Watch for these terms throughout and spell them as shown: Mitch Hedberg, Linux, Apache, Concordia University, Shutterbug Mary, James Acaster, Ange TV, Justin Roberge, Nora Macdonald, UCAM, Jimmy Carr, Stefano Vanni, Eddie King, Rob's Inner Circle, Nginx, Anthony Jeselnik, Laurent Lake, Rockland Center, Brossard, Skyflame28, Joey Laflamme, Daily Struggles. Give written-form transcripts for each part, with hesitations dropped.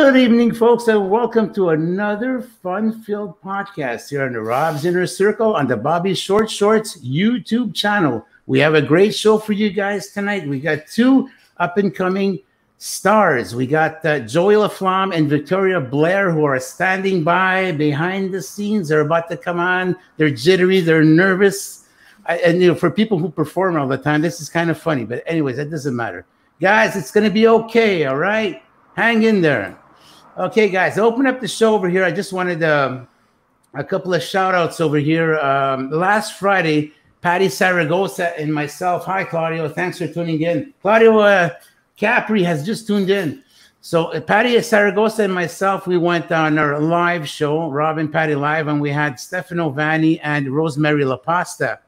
Good evening, folks, and welcome to another fun-filled podcast here on the Rob's Inner Circle on the Bobby Short Shorts YouTube channel. We have a great show for you guys tonight. We got two up-and-coming stars. We got Joey Laflamme and Victoria Blair, who are standing by behind the scenes. They're about to come on. They're jittery. They're nervous. And you know, for people who perform all the time, this is kind of funny. But anyways, that doesn't matter. Guys, it's going to be okay, all right? Hang in there. Okay, guys, open up the show over here. I just wanted a couple of shout-outs over here. Last Friday, Patty Saragossa and myself. Hi, Claudio. Thanks for tuning in. Claudio Capri has just tuned in. So Patty Saragossa and myself, we went on our live show, Rob and Patty Live, and we had Stefano Vanni and Rosemary LaPasta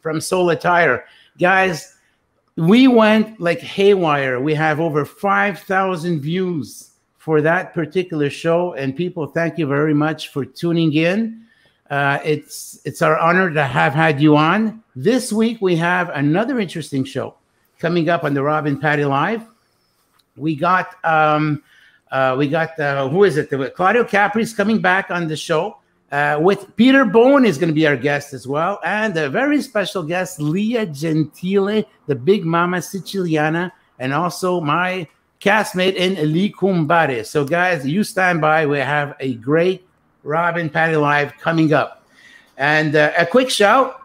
from Soul Attire. Guys, we went like haywire. We have over 5,000 views for that particular show, and people, thank you very much for tuning in. It's our honor to have had you on. This week we have another interesting show coming up on the Rob and Patty Live. We got who is it? Claudio Capri's coming back on the show. With Peter Bowen is going to be our guest as well, and a very special guest, Leah Gentile, the big mama Siciliana, and also my castmate in Likumbare. So, guys, you stand by. We have a great Rob and Patty Live coming up. And a quick shout,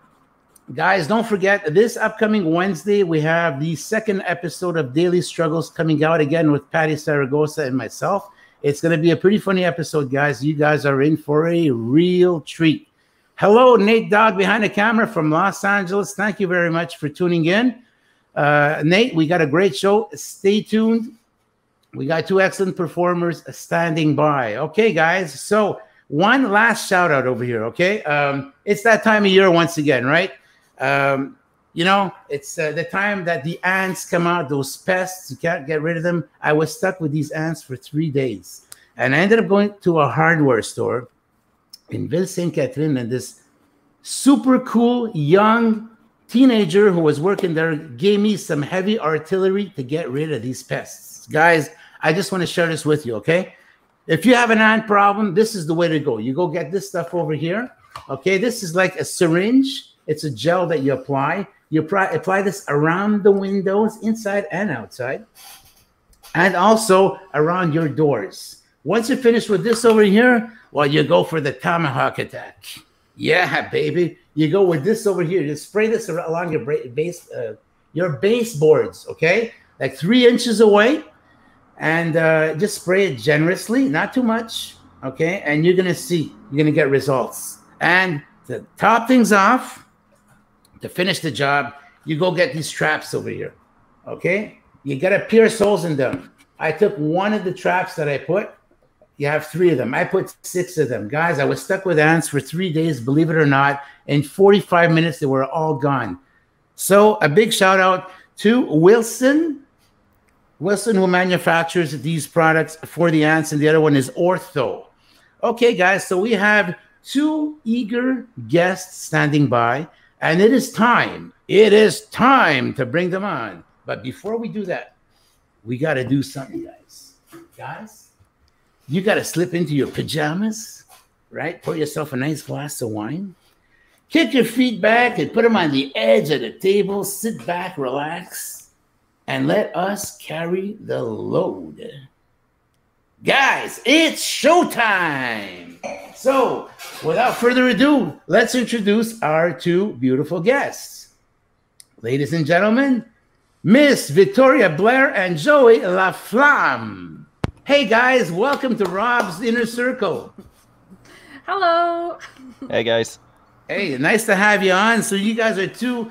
guys, don't forget, this upcoming Wednesday, we have the second episode of Daily Struggles coming out again with Patty Saragossa and myself. It's going to be a pretty funny episode, guys. You guys are in for a real treat. Hello, Nate Dog behind the camera from Los Angeles. Thank you very much for tuning in. Nate, we got a great show. Stay tuned. We got two excellent performers standing by. Okay, guys. So one last shout out over here, okay? It's that time of year once again, right? You know, it's the time that the ants come out, those pests, you can't get rid of them. I was stuck with these ants for 3 days. And I ended up going to a hardware store in Ville Saint-Catherine, and this super cool young teenager who was working there gave me some heavy artillery to get rid of these pests. Guys, I just want to share this with you, okay? If you have an ant problem, this is the way to go. You go get this stuff over here, okay? This is like a syringe. It's a gel that you apply. You apply this around the windows, inside and outside, and also around your doors. Once you're finished with this over here, well, you go for the tomahawk attack. Yeah, baby. You go with this over here. You spray this along your baseboards, okay? Like 3 inches away, and just spray it generously, not too much, okay? And you're going to see. You're going to get results. And to top things off, to finish the job, you go get these traps over here, okay? You got to pierce holes in them. I took one of the traps that I put. You have 3 of them. I put 6 of them. Guys, I was stuck with ants for 3 days, believe it or not. In 45 minutes, they were all gone. So a big shout out to Wilson. Wilson, who manufactures these products for the ants, and the other one is Ortho. Okay, guys, so we have 2 eager guests standing by. And it is time to bring them on. But before we do that, we got to do something, guys. Guys, you got to slip into your pajamas, right? Pour yourself a nice glass of wine. Kick your feet back and put them on the edge of the table. Sit back, relax, and let us carry the load. Guys, it's showtime. So, without further ado, let's introduce our 2 beautiful guests. Ladies and gentlemen, Miss Victoria Blair and Joey Laflamme. Hey, guys, welcome to Rob's Inner Circle. Hello. Hey, guys. Hey, nice to have you on. So you guys are 2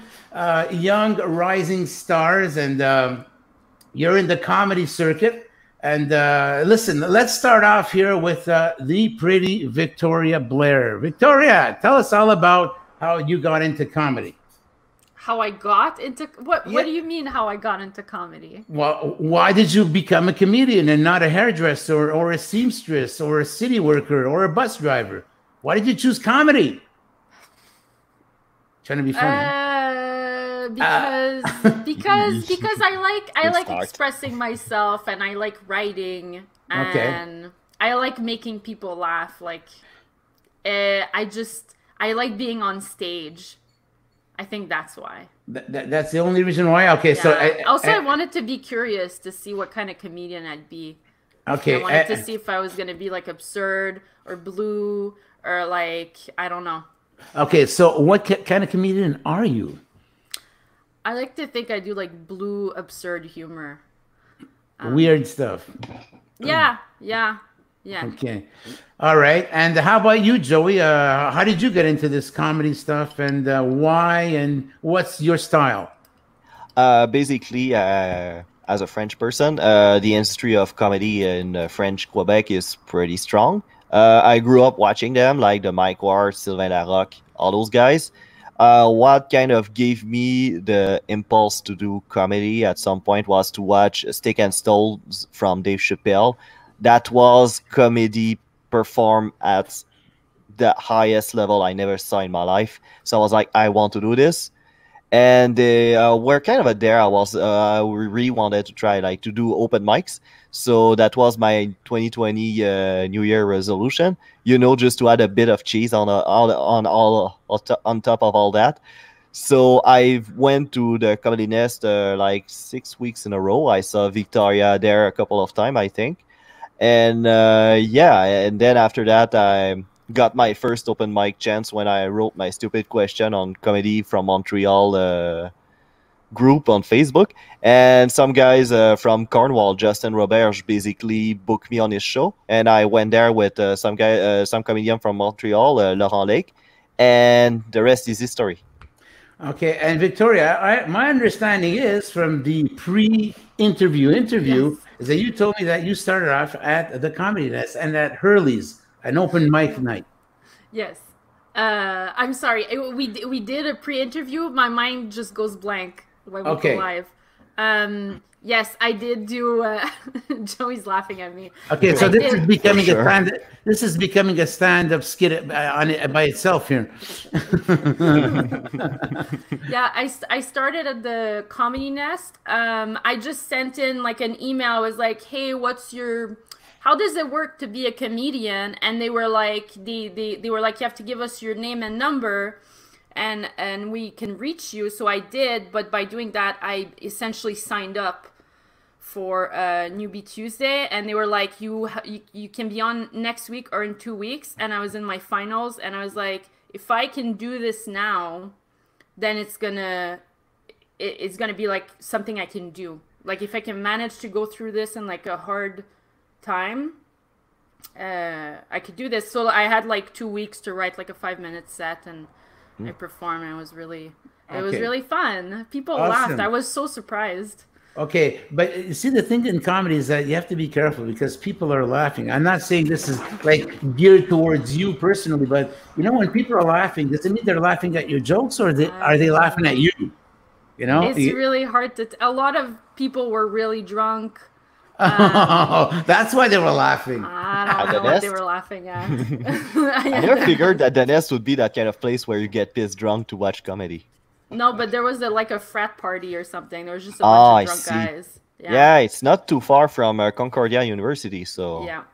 young rising stars, and you're in the comedy circuit. And listen, let's start off here with the pretty Victoria Blair. Victoria, tell us all about how you got into comedy. How I got into what? Yeah. What do you mean? How I got into comedy? Well, why did you become a comedian and not a hairdresser or a seamstress or a city worker or a bus driver? Why did you choose comedy? Trying to be funny. Because I like expressing myself, and I like writing, And I like making people laugh. Like, I like being on stage. I think that's why. That's the only reason why? Okay, yeah. So... I wanted to be curious to see what kind of comedian I'd be. Okay. I wanted to see if I was going to be, like, absurd or blue or, like, I don't know. Okay, so what kind of comedian are you? I like to think I do, like, blue, absurd humor. Weird stuff. Yeah, yeah, yeah. Okay. All right. And how about you, Joey? How did you get into this comedy stuff, and why, and what's your style? Basically, as a French person, the industry of comedy in French Quebec is pretty strong. I grew up watching them, like the Mike Ward, Sylvain Larocque, all those guys. What kind of gave me the impulse to do comedy at some point was to watch Stick and Stones from Dave Chappelle. That was comedy performed at the highest level I never saw in my life. So I was like, I want to do this. And they were kind of there. I really wanted to try to do open mics. So that was my 2020 New Year resolution, just to add a bit of cheese on top of all that. So I went to the Comedy Nest like 6 weeks in a row. I saw Victoria there a couple of times, I think. And yeah, and then after that, I got my first open mic chance when I wrote my stupid question on Comedy from Montreal group on Facebook. And some guys from Cornwall, Justin Roberge, basically booked me on his show. And I went there with some comedian from Montreal, Laurent Lake. And the rest is history. Okay, and Victoria, my understanding is from the pre-interview, yes, is that you told me that you started off at the Comedy Nest and at Hurley's, an open mic night. Yes. I'm sorry. We did a pre-interview. My mind just goes blank when we go live. Yes, I did do. Joey's laughing at me. Okay, so this is becoming a stand. This is becoming a stand-up skit on it by itself here. Yeah, I started at the Comedy Nest. I just sent in like an email. I was like, hey, how does it work to be a comedian? And they were like, they were like, you have to give us your name and number, and we can reach you. So I did, but by doing that, I essentially signed up for Newbie Tuesday, and they were like, you can be on next week or in 2 weeks. And I was in my finals, and I was like, if I can do this now, then it's gonna be like something I can do. Like if I can manage to go through this in like a hard time, I could do this. So I had like 2 weeks to write like a 5-minute set, and I performed, and it was really fun. People laughed. I was so surprised. Okay, but you see, the thing in comedy is that you have to be careful because people are laughing. I'm not saying this is like geared towards you personally, but you know, when people are laughing, does it mean they're laughing at your jokes, or are they laughing at you? You know, it's really hard to. A lot of people were really drunk. Oh, that's why they were laughing. I don't know what they were laughing at. I never figured that the Nest would be that kind of place where you get pissed drunk to watch comedy. No, but there was like a frat party or something. There was just a bunch of drunk guys. Yeah. Yeah, it's not too far from Concordia University, so yeah.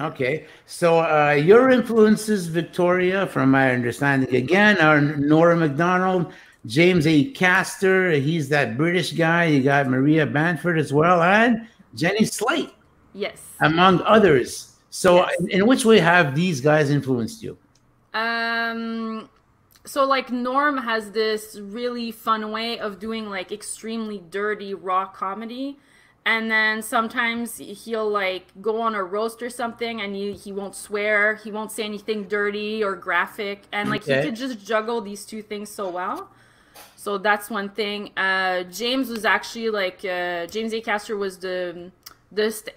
Okay, so your influences, Victoria, from my understanding, again, are Nora Macdonald, James Acaster, he's that British guy. You got Maria Bamford as well, and Jenny Slate, yes, among others. So, in which way have these guys influenced you? So like Norm has this really fun way of doing like extremely dirty, raw comedy, and then sometimes he'll like go on a roast or something, and he won't swear, he won't say anything dirty or graphic, and like he could just juggle these two things so well. So that's one thing. James was actually like, James Acaster was the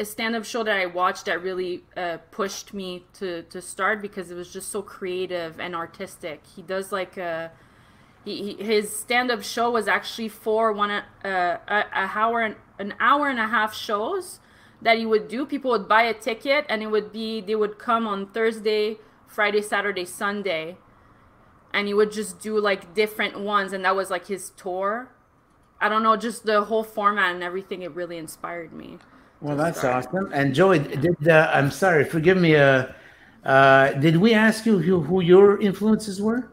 stand-up show that I watched that really pushed me to start, because it was just so creative and artistic. He does like, his stand-up show was actually an hour and a half shows that he would do. People would buy a ticket, and they would come on Thursday, Friday, Saturday, Sunday. And he would just do like different ones, and that was like his tour. I don't know, just the whole format and everything, it really inspired me. Well, that's awesome. And Joey, did I'm sorry, forgive me. Did we ask you who your influences were?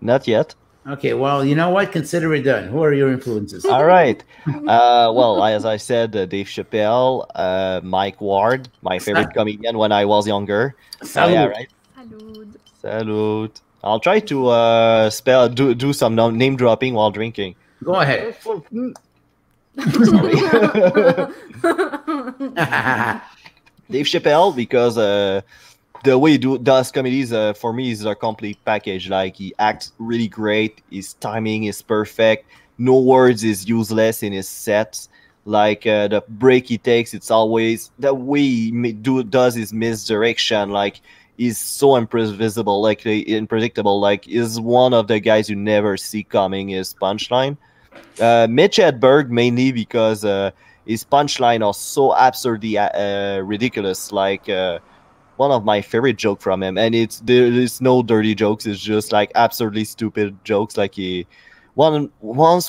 Not yet. Okay, well, you know what? Consider it done. Who are your influences? All right. Well, as I said, Dave Chappelle, Mike Ward, my favorite comedian when I was younger. Salud. Yeah, right? Salud. Salud. I'll try to do some name dropping while drinking. Go ahead. Dave Chappelle, because the way he does comedies for me is a complete package. Like, he acts really great, his timing is perfect, no words is useless in his sets. Like, the break he takes, it's always the way he does his misdirection. Like, he's so imprevisible, like unpredictable. Like, is one of the guys you never see coming his punchline. Mitch Hedberg, mainly because his punchline are so absurdly ridiculous. Like, one of my favorite jokes from him, and it's there's no dirty jokes. It's just like absurdly stupid jokes. Like, he once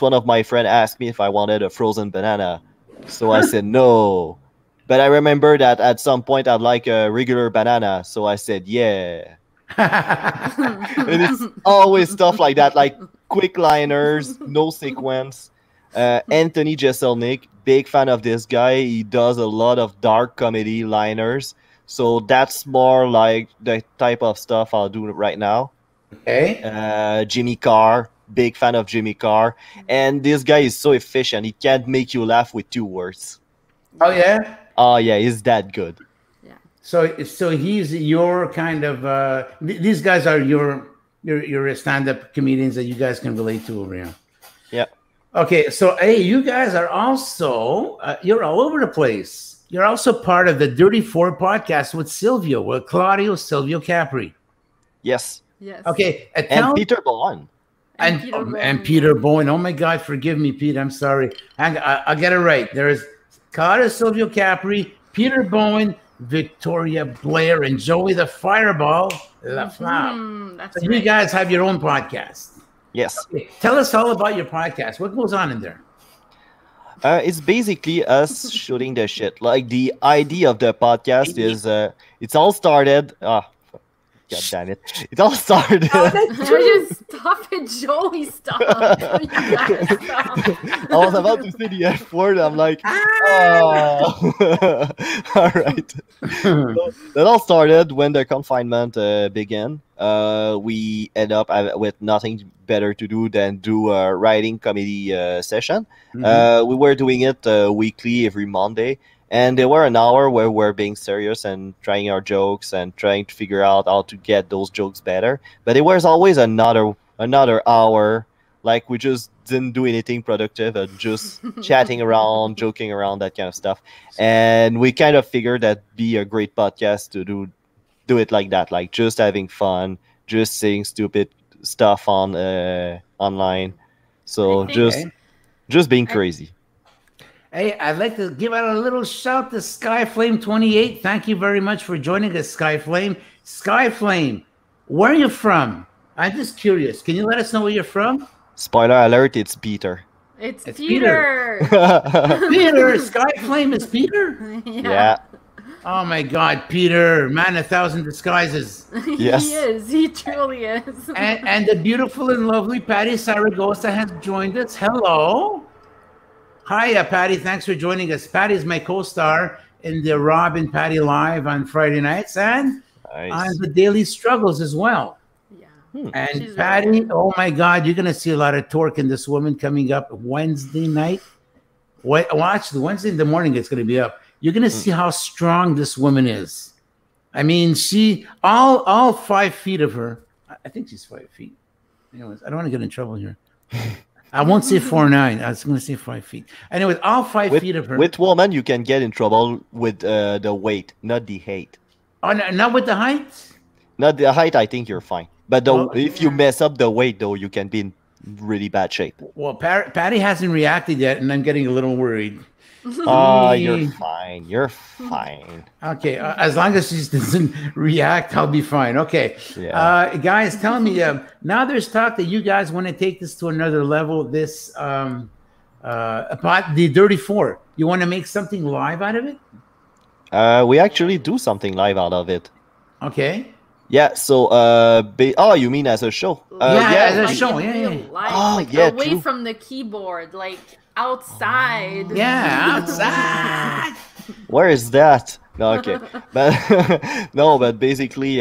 one of my friends asked me if I wanted a frozen banana, so I said no. But I remember that at some point I'd like a regular banana, so I said yeah. And it's always stuff like that, like quick liners, no sequence. Anthony Jeselnik, big fan of this guy. He does a lot of dark comedy liners. So that's more like the type of stuff I'll do right now. Okay. Jimmy Carr, big fan of Jimmy Carr. And this guy is so efficient. He can't make you laugh with two words. Oh, yeah? Oh, yeah. He's that good. Yeah. So he's your kind of... these guys are your stand-up comedians that you guys can relate to over here. Yeah. Okay. So, hey, you guys are also... you're all over the place. You're also part of the Dirty Four podcast with Silvio, with Silvio Capri. Yes. Yes. Okay. And Peter Bowen. And Peter Bowen. Oh, my God. Forgive me, Pete. I'm sorry. I'll get it right. There is Claudio Silvio Capri, Peter Bowen, Victoria Blair, and Joey the Fireball Laflamme. So you guys have your own podcast. Yes. Okay. Tell us all about your podcast. What goes on in there? It's basically us shooting the shit. Like, the idea of the podcast is it's all started. Oh, God damn it. It all started. Stop it, Joey. Stop. I was about to say the F word. I'm like, oh. All right. So, it all started when the confinement began. We end up with nothing better to do than do a writing comedy session. Mm-hmm. We were doing it weekly every Monday. And there were an hour where we're being serious and trying our jokes and trying to figure out how to get those jokes better. But there was always another hour. Like, we just didn't do anything productive, just chatting around, joking around, that kind of stuff. And we kind of figured that'd be a great podcast to do it like that. Like, just having fun, just saying stupid stuff on online. So just being crazy. Hey, I'd like to give out a little shout to Skyflame28. Thank you very much for joining us, Skyflame. Skyflame, where are you from? I'm just curious. Can you let us know where you're from? Spoiler alert, it's Peter. It's Peter. Peter, Skyflame is Peter? Yeah. Oh, my God, Peter, man, a thousand disguises. Yes. He is. He truly is. And the beautiful and lovely Patty Saragossa has joined us. Hello. Hi, Patty. Thanks for joining us. Patty is my co-star in the Rob and Patty Live on Friday nights and on the Daily Struggles as well. Yeah. And she's Patty, really, oh my God, you're going to see a lot of torque in this woman coming up Wednesday night. Watch, Wednesday in the morning it's going to be up. You're going to see how strong this woman is. I mean, she, all 5 feet of her, I think she's 5 feet. Anyways, I don't want to get in trouble here. I won't say 4'9". I was going to say 5 feet. Anyway, all 5 feet of her. With woman, you can get in trouble with the weight, not the height. Oh, no, not with the height? Not the height. I think you're fine. But if you mess up the weight, though, you can be in really bad shape. Well, Patty hasn't reacted yet, and I'm getting a little worried. Oh, you're fine. You're fine. Okay. As long as she doesn't react, I'll be fine. Okay. Yeah. Guys, tell me, now there's talk that you guys want to take this to another level, this about the Dirty Four. You want to make something live out of it? We actually do something live out of it. Okay. Yeah, so oh, you mean as a show? Yeah, as a show. Yeah. Live, oh, like, yeah, away true. From the keyboard, like outside. Yeah, outside. Where is that? No, okay. But no, but basically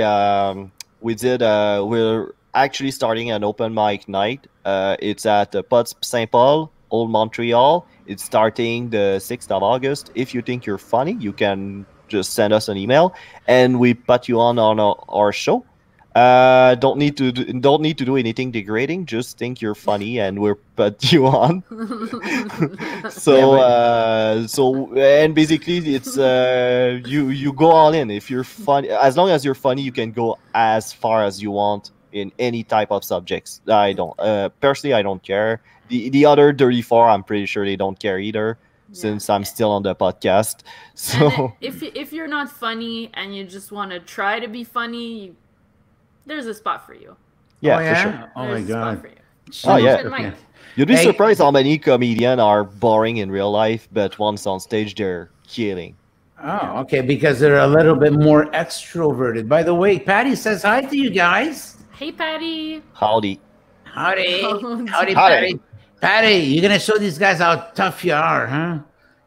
we did we're actually starting an open mic night. It's at the Pod Saint Paul, Old Montreal. It's starting the 6th of August. If you think you're funny, you can just send us an email and we put you on our show. Don't need to do anything degrading. Just think you're funny and we'll put you on. So and basically it's you go all in. If you're funny, as long as you're funny, you can go as far as you want in any type of subjects. I don't personally, I don't care. The other 34, I'm pretty sure they don't care either. Yeah. Since I'm still on the podcast. So if you're not funny and you just want to try to be funny, there's a spot for you. Yeah, oh, yeah? For sure. Oh, there's my God. For you. Oh, yeah. You'd be surprised how many comedians are boring in real life, but once on stage, they're killing. Oh, okay, because they're a little bit more extroverted. By the way, Patty says hi to you guys. Hey, Patty. Howdy. Howdy. Howdy, howdy, Patty. Patty, you're going to show these guys how tough you are, huh?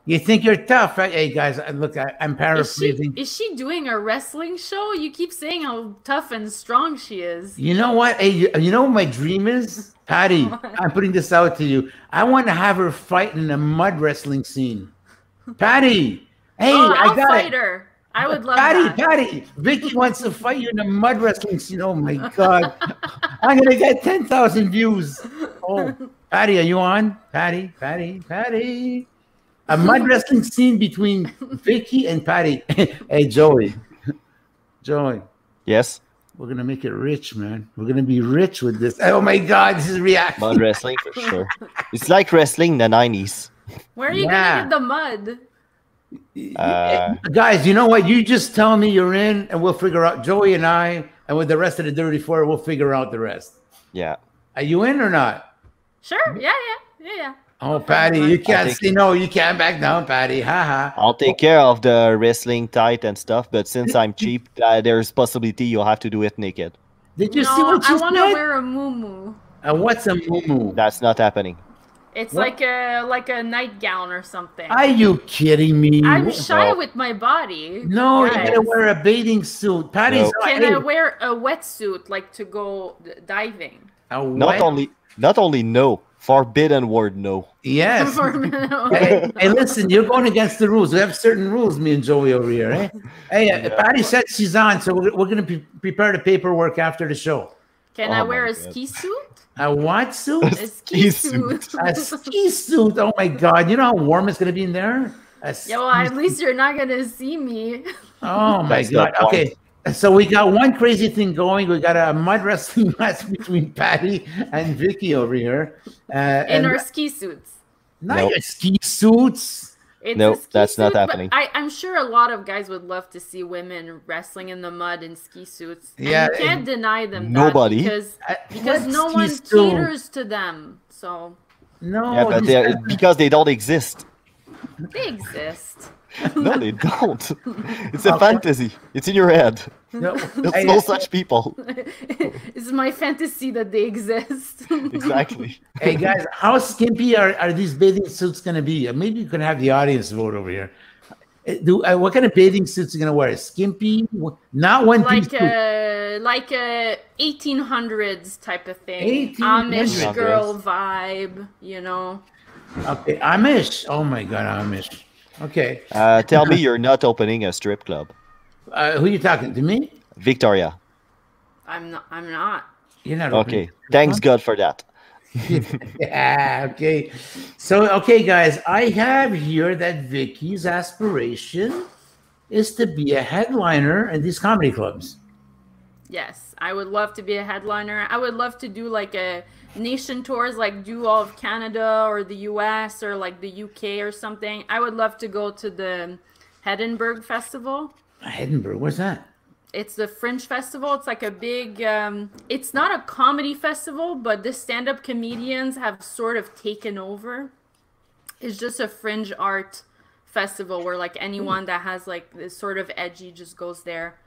You think you're tough, right? Hey, guys, look, I'm paraphrasing. Is she doing a wrestling show? You keep saying how tough and strong she is. You know what? Hey, you know what my dream is? Patty, I'm putting this out to you. I want to have her fight in the mud wrestling scene. Patty, hey, oh, I got fight it. Her. I would love Patty, that. Patty, Vicky wants to fight you in the mud wrestling scene. Oh, my God. I'm going to get 10,000 views. Oh, Patty, are you on? Patty, Patty, Patty. A mud wrestling scene between Vicky and Patty. Hey, Joey. Joey. Yes? We're going to make it rich, man. We're going to be rich with this. Oh, my God. This is reaction. Mud wrestling, for sure. It's like wrestling in the 90s. Where are you going to get the mud? Guys, you know what? You just tell me you're in, and we'll figure out. Joey and I, and with the rest of the Dirty Four, we'll figure out the rest. Yeah. Are you in or not? Sure. Yeah. Oh, Patty, you can't say no. You can't back down, Patty. Ha-ha. I'll take care of the wrestling tight and stuff, but since I'm cheap, there's possibility you'll have to do it naked. Did you see what you said? I want to wear a muumuu. What's a muumuu? That's not happening. It's what? like a nightgown or something. Are you kidding me? I'm shy with my body. No, guys. You gotta wear a bathing suit. Patty's Can I wear a wetsuit like to go diving? Not only no. Forbidden word, no. Yes. hey, listen, you're going against the rules. We have certain rules, me and Joey over here. Eh? Hey, Patty said she's on, so we're going to prepare the paperwork after the show. Can I wear a ski suit? A what suit? A ski suit. A ski suit. Oh, my God. You know how warm it's going to be in there? Yeah, well, at least you're not going to see me. Oh, my God. Okay. So we got one crazy thing going. We got a mud wrestling match between Patty and Vicky over here. In our ski suits. Not your ski suits. That's not happening. I'm sure a lot of guys would love to see women wrestling in the mud in ski suits. Yeah, and you can't deny them. Nobody. Because no one caters to them. So. No. Yeah, but because they don't exist. They exist. No, they don't. It's a fantasy. It's in your head. No, there's no such people. It's my fantasy that they exist. Exactly. Hey, guys, how skimpy are these bathing suits going to be? Maybe you can have the audience vote over here. What kind of bathing suits are you going to wear? Skimpy? Not one piece. Like a 1800s type of thing. Amish girl vibe, you know. Okay, Amish. Oh, my God, Amish. Okay. Tell me you're not opening a strip club. Who are you talking to? Me? Victoria. I'm not. You're not. Okay. Thanks God for that. Yeah. Okay. So, okay, guys, I have here that Vicky's aspiration is to be a headliner at these comedy clubs. Yes, I would love to be a headliner. I would love to do like a nation tours, like do all of Canada or the US or like the UK or something. I would love to go to the Edinburgh Festival. Edinburgh, what's that? It's the Fringe Festival. It's like a big, it's not a comedy festival, but the stand-up comedians have sort of taken over. it's just a fringe art festival where like anyone that has like this sort of edgy just goes there.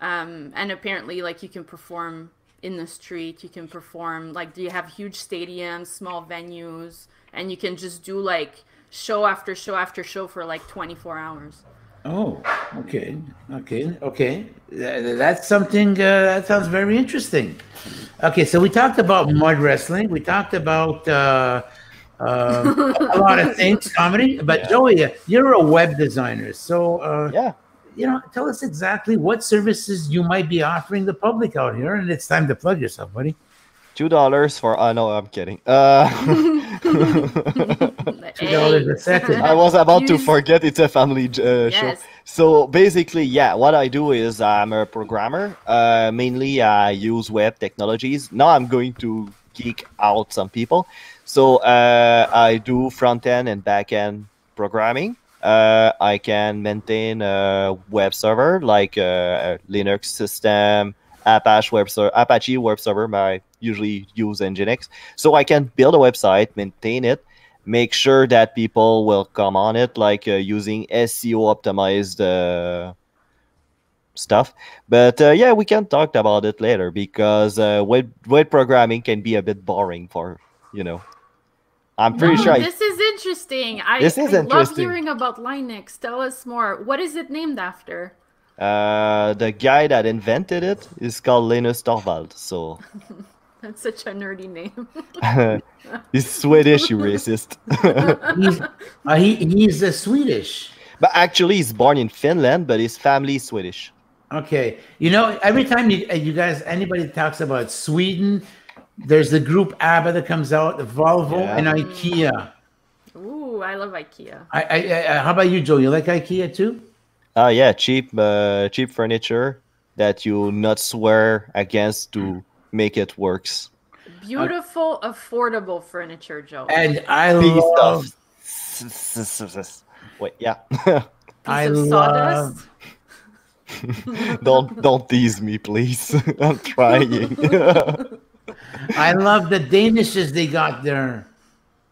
And apparently like you can perform in the street, you can perform, like, you have huge stadiums, small venues, and you can just do like show after show after show for like 24 hours. Oh, okay. Okay. Okay. That's something that sounds very interesting. Okay. So we talked about mud wrestling. We talked about a lot of things, comedy, but yeah. Joey, you're a web designer. So, yeah. You know, tell us exactly what services you might be offering the public out here, and it's time to plug yourself, buddy. $2 for no, I'm kidding. $2 a second. I was about to forget it's a family show. So basically, yeah, what I do is I'm a programmer. Mainly, I use web technologies. Now I'm going to geek out some people. So I do front end and back end programming. I can maintain a web server like a Linux system, Apache web server. I usually use Nginx. So I can build a website, maintain it, make sure that people will come on it, like using SEO optimized stuff. But yeah, we can talk about it later because web programming can be a bit boring for, you know. I'm pretty sure this is interesting. I love hearing about Linux. Tell us more. What is it named after? The guy that invented it is called Linus Torvalds. So that's such a nerdy name. He's Swedish, you racist. He's a Swedish. But actually, he's born in Finland, but his family is Swedish. Okay, you know, every time you guys, anybody talks about Sweden, there's the group ABBA that comes out, Volvo, yeah. And IKEA. Ooh, I love IKEA. How about you, Joe? You like IKEA too? Yeah, cheap furniture that you not swear against to make it works. Beautiful, affordable furniture, Joe. And I love. Wait, yeah. I love. Sawdust? Don't tease me, please. I'm trying. I love the danishes they got there.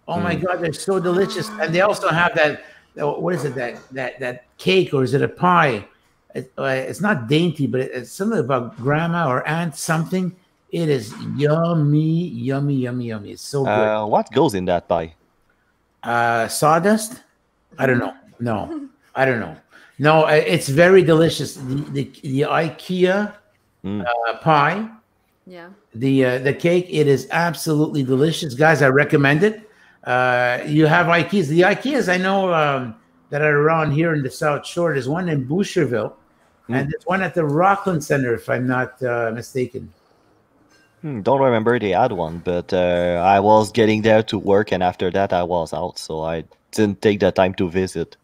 Oh my God, they're so delicious, and they also have that. What is it? That cake, or is it a pie? It's not dainty, but it's something about grandma or aunt something. It is yummy, yummy, yummy, yummy. It's so good. What goes in that pie? Sawdust? I don't know. No, I don't know. No, it's very delicious. The IKEA pie. Yeah. The cake, it is absolutely delicious, guys. I recommend it. You have IKEAs. The IKEAs I know that are around here in the South Shore. There's one in Boucherville, and there's one at the Rockland Center, if I'm not mistaken. Don't remember they had one, but I was getting there to work, and after that I was out, so I didn't take the time to visit.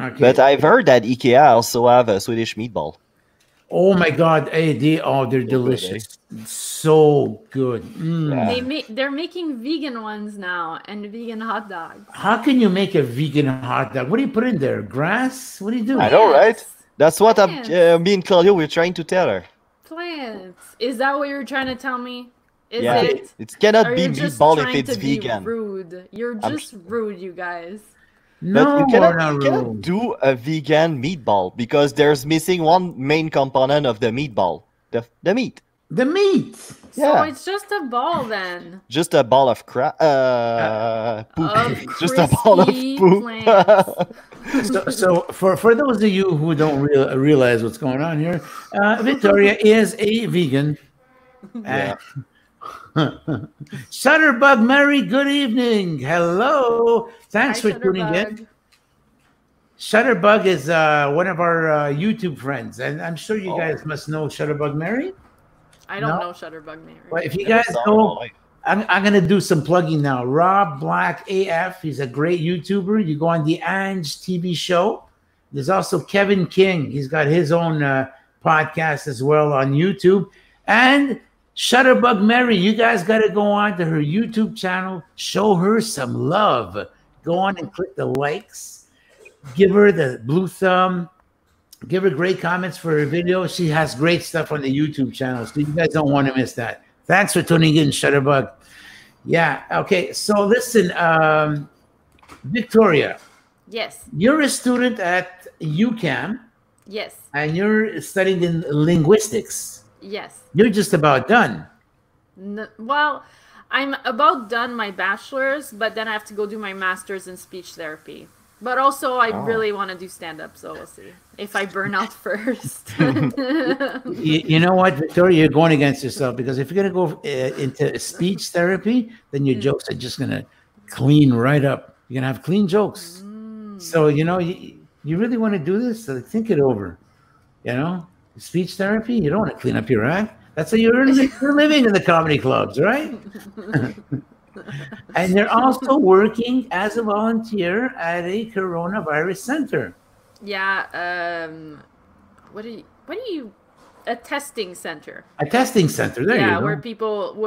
Okay. But I've heard that IKEA also have a Swedish meatball. Oh my God! Hey, they're delicious. Good, eh? So good. Yeah. They're making vegan ones now, and vegan hot dogs. How can you make a vegan hot dog? What do you put in there? Grass? What do you do? I know, right? That's what me and Claudio were trying to tell her. Plants. Is that what you're trying to tell me? Is it? It cannot be meatball if it's vegan. Rude. You're just rude, you guys. No, but you cannot do a vegan meatball because there's missing one main component of the meatball, the meat. The meat. Yeah. So it's just a ball then. Just a ball of crap. Just a ball of poop. so for those of you who don't realize what's going on here, Victoria is a vegan. Yeah. Shutterbug Mary, good evening. Hello. Thanks for tuning in. Shutterbug is one of our YouTube friends, and I'm sure you guys must know Shutterbug Mary. I don't know Shutterbug Mary. Well, if you guys know, I'm going to do some plugging now. Rob Black AF, he's a great YouTuber. You go on the Ange TV show. There's also Kevin King. He's got his own podcast as well on YouTube. And Shutterbug Mary, you guys got to go on to her YouTube channel, show her some love. Go on and click the likes. Give her the blue thumb. Give her great comments for her video. She has great stuff on the YouTube channel, so you guys don't want to miss that. Thanks for tuning in, Shutterbug. Yeah, okay. So listen, Victoria. Yes. You're a student at UCAM. Yes. And you're studying in linguistics. Yes. You're just about done. No, well, I'm about done my bachelor's, but then I have to go do my master's in speech therapy. But also, I really want to do stand-up, so we'll see if I burn out first. You know what, Victoria? You're going against yourself, because if you're going to go into speech therapy, then your jokes are just going to clean right up. You're going to have clean jokes. Mm. So, you know, you really want to do this? So think it over. You know, speech therapy, you don't want to clean up your act. That's how you're living in the comedy clubs, right? And you're also working as a volunteer at a coronavirus center. Yeah. What do you? A testing center. A testing center. There you go. Yeah, where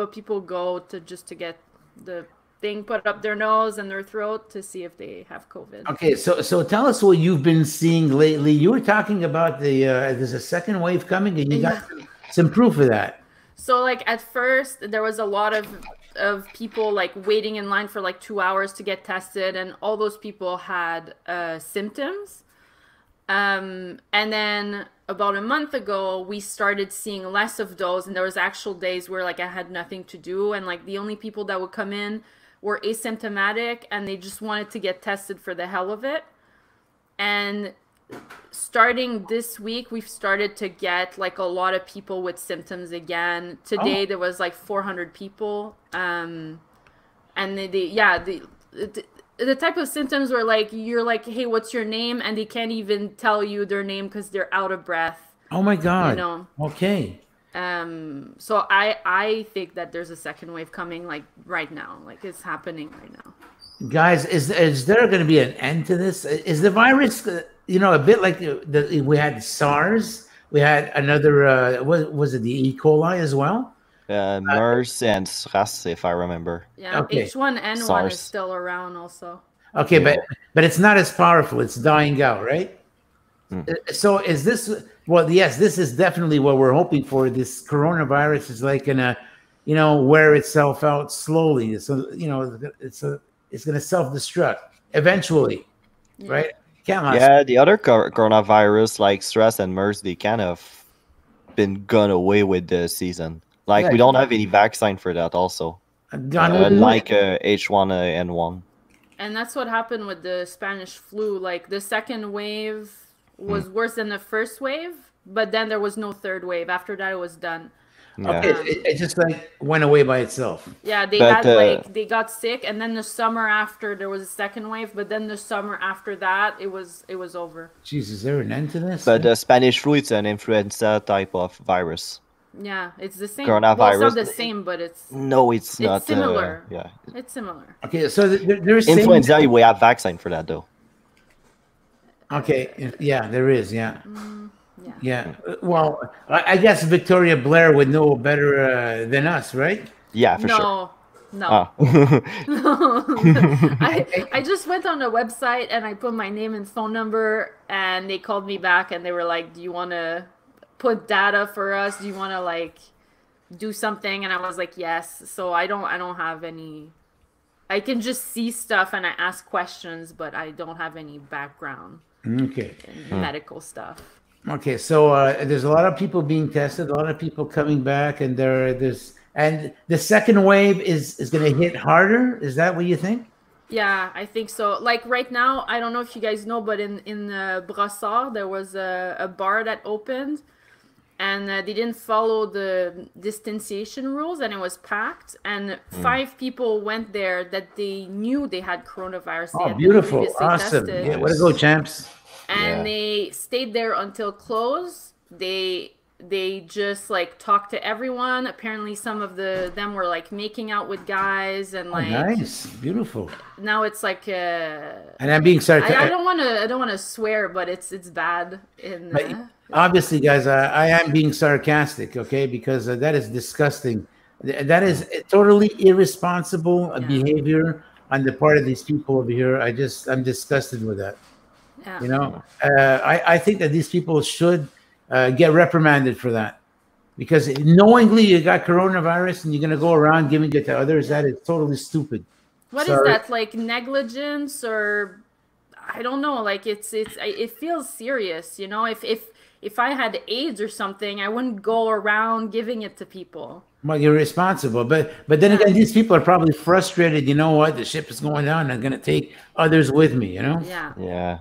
people go to just to get the thing put up their nose and their throat to see if they have COVID. Okay, so tell us what you've been seeing lately. You were talking about there's a second wave coming, and you got some proof of that. So like at first there was a lot of people like waiting in line for like 2 hours to get tested, and all those people had symptoms. And then about a month ago, we started seeing less of those, and there was actual days where like I had nothing to do, and like the only people that would come in were asymptomatic, and they just wanted to get tested for the hell of it. And starting this week, we've started to get like a lot of people with symptoms again. Today there was like 400 people, and the type of symptoms where like you're like, hey, what's your name, and they can't even tell you their name because they're out of breath. Oh my god, you know? Okay. So I think that there's a second wave coming, like right now, like it's happening right now. Guys, is there going to be an end to this? Is the virus, you know, a bit like we had SARS, we had another, was it the E. coli as well? MERS and SRAS, if I remember. Yeah, okay. H1N1 SARS is still around also. Okay, yeah. but it's not as powerful. It's dying out, right? Mm. So is this, well, yes, this is definitely what we're hoping for. This coronavirus is like going to, you know, wear itself out slowly. So, you know, it's going to self-destruct eventually, right? Yeah, the other coronavirus like SRAS and MERS, they kind of been gone away with the season. Like we don't have any vaccine for that also. Like H1N1. And that's what happened with the Spanish flu. Like the second wave was worse than the first wave, but then there was no third wave. After that, it was done. Yeah. Okay, it just like went away by itself. Yeah, they got sick, and then the summer after there was a second wave, but then the summer after that it was over. Jeez, is there an end to this? But the Spanish flu, it's an influenza type of virus. Yeah, it's the same. Coronavirus. Well, it's not the same, but it's it's not similar. Yeah, it's similar. Okay, so there's influenza. We have vaccine for that though. Okay, yeah, there is. Yeah. Mm. Yeah. Well, I guess Victoria Blair would know better than us, right? Yeah, for sure. No. Oh. No. I just went on a website and I put my name and phone number, and they called me back and they were like, do you want to put data for us? Do you want to like do something? And I was like, yes. So I don't have any. I can just see stuff and I ask questions, but I don't have any background in medical stuff. Okay, so there's a lot of people being tested, a lot of people coming back, and and the second wave is going to hit harder. Is that what you think? Yeah, I think so. Like right now, I don't know if you guys know, but in Brossard there was a bar that opened, and they didn't follow the distanciation rules, and it was packed. And 5 people went there that they knew they had coronavirus. Oh, beautiful! Awesome! Tested. Yeah, way to go, champs! And they stayed there until close. They just like talked to everyone. Apparently some of them were like making out with guys and like nice, beautiful. Now it's like and I'm being sarcastic. I don't want to swear, but it's bad in obviously, guys, I am being sarcastic, okay? Because that is disgusting. That is totally irresponsible behavior on the part of these people over here. I'm disgusted with that. Yeah. You know, I think that these people should get reprimanded for that, because knowingly you got coronavirus and you're going to go around giving it to others. That is totally stupid. What Sorry. Is that, like negligence, or I don't know? Like it feels serious, you know. If I had AIDS or something, I wouldn't go around giving it to people. Well, you're responsible, but then again, these people are probably frustrated. You know what? The ship is going down. I'm gonna take others with me. You know? Yeah. Yeah.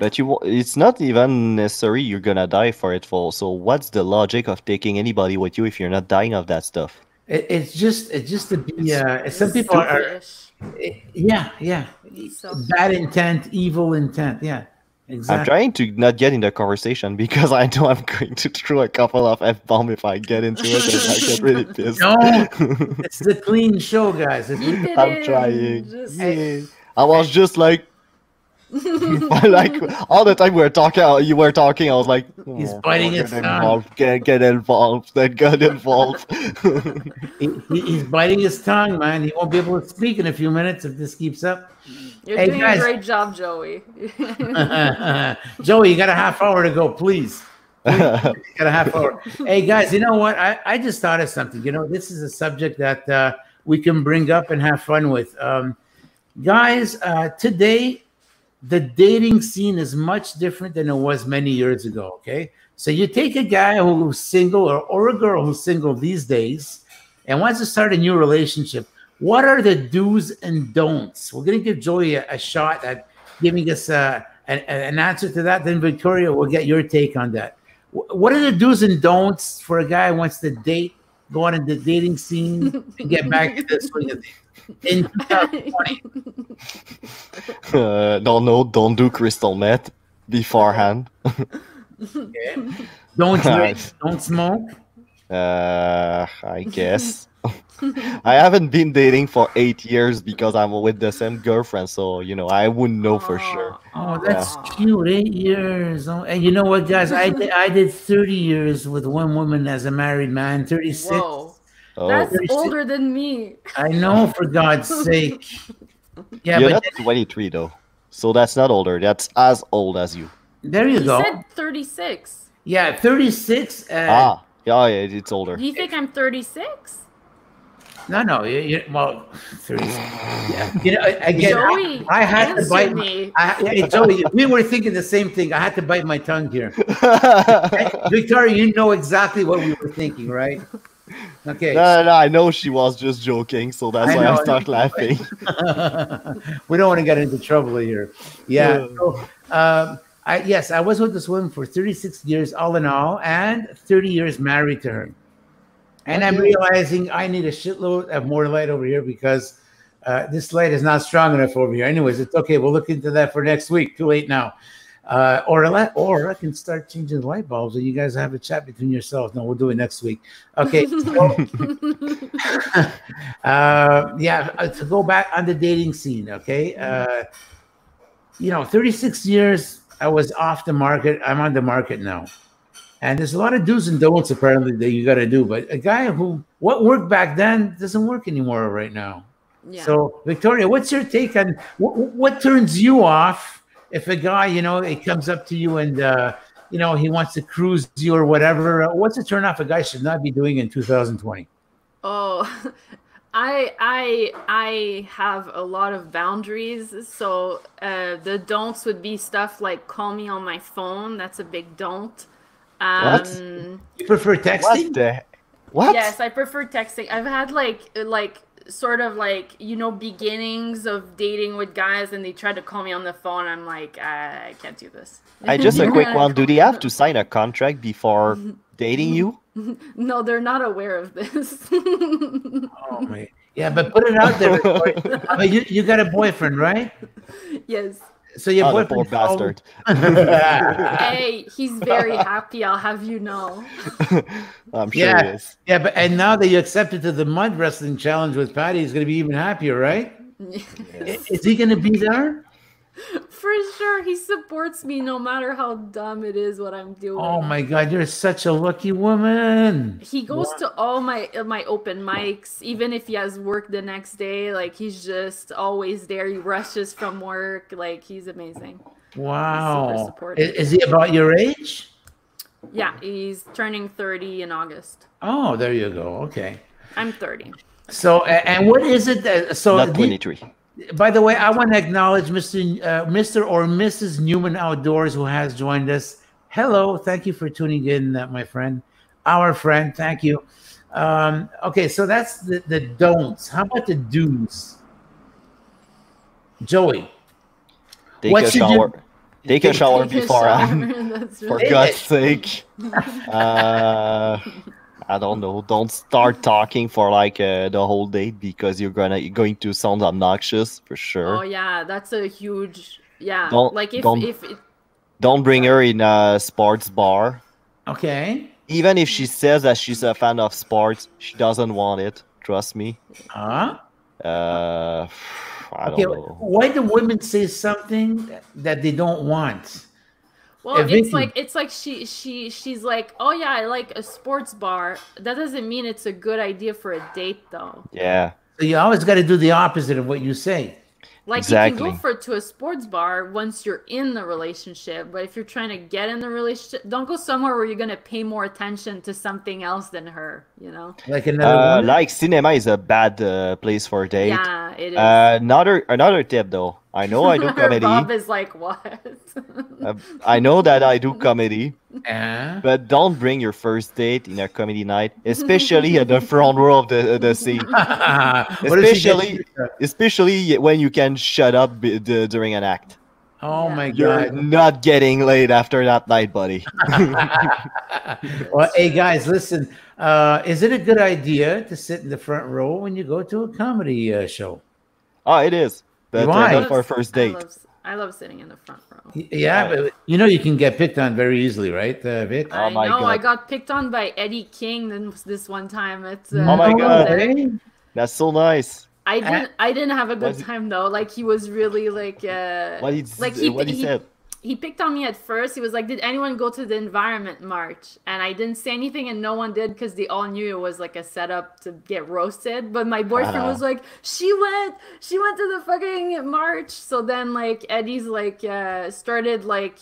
But it's not even necessary you're gonna die for it, for so what's the logic of taking anybody with you if you're not dying of that stuff? It's just to be some people are so bad intent, evil intent. Yeah, exactly. I'm trying to not get in the conversation because I know I'm going to throw a couple of F-bomb if I get into it, and I get really pissed. No, it's the clean show, guys. I'm trying. I was just like. Like all the time you were talking, I was like, oh, he's biting his tongue. Get involved, then get involved. he's biting his tongue, man. He won't be able to speak in a few minutes if this keeps up. You're doing guys. A great job, Joey. Joey, you got a half hour to go, please. You got a half hour. Hey guys, you know what? I just thought of something. You know, this is a subject that we can bring up and have fun with. Guys, today the dating scene is much different than it was many years ago, okay? So you take a guy who's single or a girl who's single these days and wants to start a new relationship. What are the do's and don'ts? We're going to give Joey a shot at giving us an answer to that. Then Victoria will get your take on that. What are the do's and don'ts for a guy who wants to date, go on in the dating scene, and get back to the swing of things? In 2020. Don't do crystal meth beforehand. Okay. Don't drink, don't smoke. I guess. I haven't been dating for 8 years because I'm with the same girlfriend, so you know I wouldn't know for sure. Oh, that's cute. 8 years. Oh, and you know what, guys? I did 30 years with one woman as a married man. 36. Whoa. Oh. That's older than me. I know, for God's sake. Yeah, you're but not 23 though, so that's not older. That's as old as you. There you go. You said 36. Yeah, 36. Yeah, it's older. Do you think I'm 36? No. Well, 36. Yeah. You know, again, Joey, I had to bite me. Hey, Joey, we were thinking the same thing. I had to bite my tongue here. Victoria, you know exactly what we were thinking, right? Okay. No, I know she was just joking, so that's why I start laughing. We don't want to get into trouble here. Yeah. So, I was with this woman for 36 years all in all, and 30 years married to her. And I'm realizing I need a shitload of more light over here because this light is not strong enough over here. Anyways, it's okay. We'll look into that for next week. Too late now. Or I can start changing the light bulbs, and you guys have a chat between yourselves. No, we'll do it next week. Okay. So, to go back on the dating scene. Okay. 36 years I was off the market. I'm on the market now, and there's a lot of do's and don'ts apparently that you got to do. But a guy who what worked back then doesn't work anymore right now. Yeah. So Victoria, what's your take on what turns you off? If a guy, it comes up to you and, he wants to cruise you or whatever, what's a turn off a guy should not be doing in 2020? Oh, I have a lot of boundaries. So the don'ts would be stuff like call me on my phone. That's a big don't. What? You prefer texting? What? Yes, I prefer texting. I've had beginnings of dating with guys, and they tried to call me on the phone. I'm like, I can't do this. A quick one. Do they have to sign a contract before dating you? No, they're not aware of this. Oh man. Yeah, but put it out there. But you got a boyfriend, right? Yes. So your boyfriend, the poor bastard. Hey, he's very happy. I'll have you know. I'm sure he is. Yeah, and now that you accepted to the mud wrestling challenge with Patty, he's going to be even happier, right? Yes. Is he going to be there? For sure, he supports me no matter how dumb it is what I'm doing. Oh my God, you're such a lucky woman. He goes to all my open mics, even if he has work the next day. Like he's just always there. He rushes from work. Like he's amazing. Wow. He's super supportive. Is he about your age? Yeah, he's turning 30 in August. Oh, there you go. Okay. I'm 30. So, and what is it that, so not 23. By the way, I want to acknowledge Mr. or Mrs. Newman Outdoors, who has joined us. Hello, thank you for tuning in, my friend. Our friend, thank you. Okay, so that's the don'ts. How about the do's? Joey. Take a shower before. That's really, for God's sake. I don't know. Don't start talking for like the whole day, because you're going to sound obnoxious for sure. Oh yeah, that's a huge, yeah. Don't, like don't bring her in a sports bar. Okay. Even if she says that she's a fan of sports, she doesn't want it. Trust me. Huh? I don't know. Why do women say something that they don't want? Well, it's like she's like, oh yeah, I like a sports bar. That doesn't mean it's a good idea for a date, though. Yeah. So you always got to do the opposite of what you say. Like, exactly. You can go to a sports bar once you're in the relationship, but if you're trying to get in the relationship, don't go somewhere where you're going to pay more attention to something else than her, you know? Like another like cinema is a bad place for a date. Yeah, it is. Another tip, though. I know I do comedy. Bob is like, what? I know that I do comedy, but don't bring your first date in a comedy night, especially at the front row of the scene. especially when you can shut up during an act. Oh my God! You're not getting laid after that night, buddy. Well, hey guys, listen. Is it a good idea to sit in the front row when you go to a comedy show? Oh, it is. But not for first date. I love sitting in the front row. Yeah, but you know you can get picked on very easily, right, Vic? Oh my God. I got picked on by Eddie King this one time. It's, oh my God. Hey. That's so nice. I didn't have a good time, though. Like, he was really like... He picked on me at first. He was like, did anyone go to the environment march? And I didn't say anything, and no one did, because they all knew it was like a setup to get roasted. But my boyfriend was like, she went to the fucking march. So then like Eddie's like started like